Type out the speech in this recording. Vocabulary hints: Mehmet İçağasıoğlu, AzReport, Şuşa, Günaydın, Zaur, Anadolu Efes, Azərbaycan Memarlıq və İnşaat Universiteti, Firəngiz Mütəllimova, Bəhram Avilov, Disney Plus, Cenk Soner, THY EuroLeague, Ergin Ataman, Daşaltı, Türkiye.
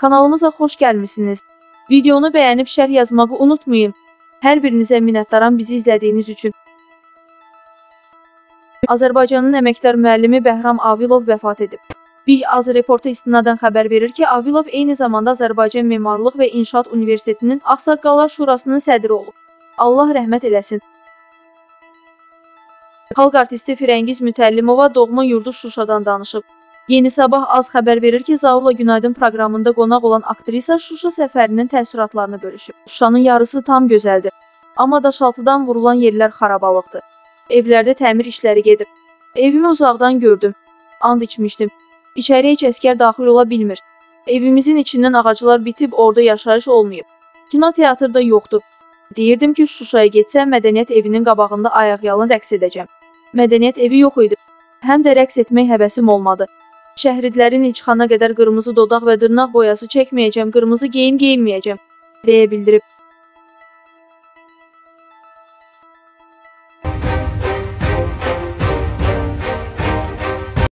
Kanalımıza xoş gəlmisiniz. Videonu bəyənib şərh yazmağı unutmayın. Hər birinizə minnətdaram bizi izlədiyiniz üçün. Azərbaycanın əməkdar müəllimi Bəhram Avilov vəfat edib. Bir AzReporta istinadən xəbər verir ki, Avilov eyni zamanda Azərbaycan Memarlıq və İnşaat Universitetinin Ağsaqqallar Şurasının sədri olub. Allah rəhmət eləsin. Xalq artisti Firəngiz Mütəllimova doğma yurdu Şuşadan danışıb. Yeni Sabah az xəbər verir ki, Zaurla Günaydın proqramında qonaq olan aktrisa Şuşa səfərinin təəssüratlarını bölüşüb. Şuşanın yarısı tam gözəldir, amma daşaltıdan vurulan yerlər xarabalıqdır. Evlərdə təmir işləri gedir. Evimi uzaqdan gördüm, and içmişdim. İçəriyə heç əskər daxil ola bilmir. Evimizin içindən ağaclar bitib, orada yaşayış olmayıb. Kino teatrda yoxdur. Deyirdim ki, Şuşaya getsəm, mədəniyyət evinin qabağında ayaqyalın rəqs edəcəm. Mədəniyyət evi yox idi. Həm də rəqs etmək həvəsim olmadı. Şəhridlərin ilçxana qədər qırmızı dodaq və dırnaq boyası çəkməyəcəm, qırmızı geyim geyməyəcəm, deyə bildirib.